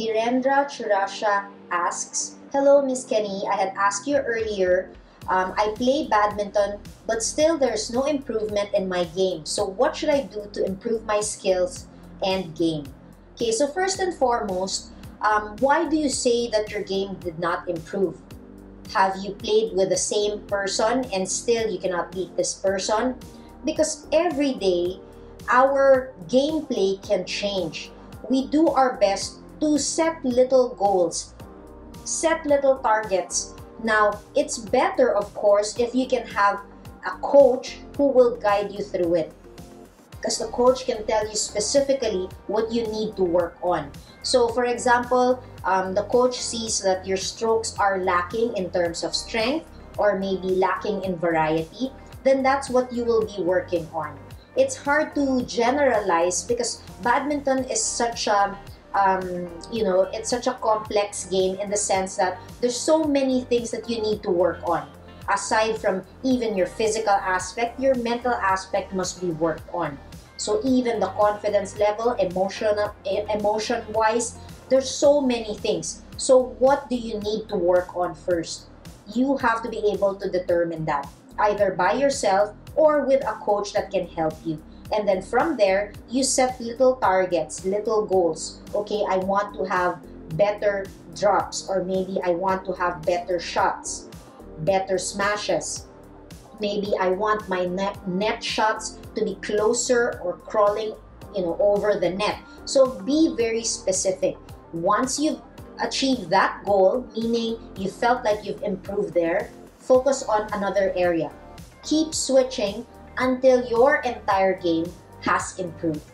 Virendra Churasha asks, "Hello, Miss Kennie. I had asked you earlier. I play badminton, but still there's no improvement in my game. So what should I do to improve my skills and game?" Okay, so first and foremost, why do you say that your game did not improve? Have you played with the same person and still you cannot beat this person? Because every day, our gameplay can change. We do our best to set little goals, set little targets. Now, it's better, of course, if you can have a coach who will guide you through it, because the coach can tell you specifically what you need to work on. So, for example, the coach sees that your strokes are lacking in terms of strength or maybe lacking in variety, then that's what you will be working on. It's hard to generalize because badminton is such a it's such a complex game in the sense that there's so many things that you need to work on. Aside from even your physical aspect, your mental aspect must be worked on. So even the confidence level, emotion-wise, there's so many things. So what do you need to work on first? You have to be able to determine that, either by yourself or with a coach that can help you. And then from there, you set little targets, little goals. Okay, I want to have better drops, or maybe I want to have better shots, better smashes. Maybe I want my net shots to be closer or crawling, over the net. So be very specific. Once you've achieved that goal, meaning you felt like you've improved there, focus on another area. Keep switching until your entire game has improved.